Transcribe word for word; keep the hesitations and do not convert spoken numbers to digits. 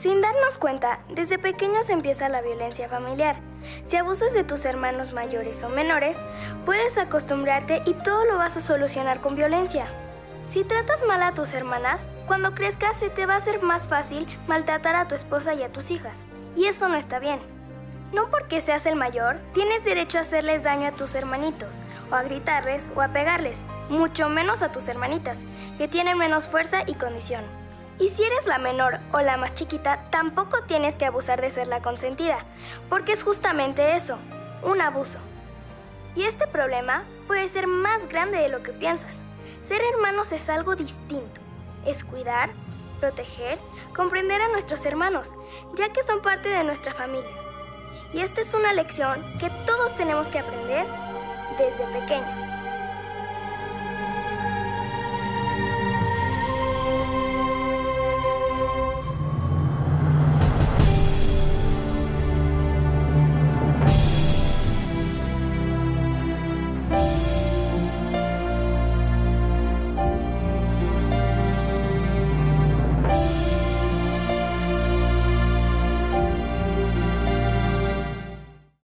Sin darnos cuenta, desde pequeños empieza la violencia familiar. Si abusas de tus hermanos mayores o menores, puedes acostumbrarte y todo lo vas a solucionar con violencia. Si tratas mal a tus hermanas, cuando crezcas se te va a hacer más fácil maltratar a tu esposa y a tus hijas. Y eso no está bien. No porque seas el mayor, tienes derecho a hacerles daño a tus hermanitos, o a gritarles o a pegarles, mucho menos a tus hermanitas, que tienen menos fuerza y condición. Y si eres la menor o la más chiquita, tampoco tienes que abusar de ser la consentida, porque es justamente eso, un abuso. Y este problema puede ser más grande de lo que piensas. Ser hermanos es algo distinto. Es cuidar, proteger, comprender a nuestros hermanos, ya que son parte de nuestra familia. Y esta es una lección que todos tenemos que aprender desde pequeños.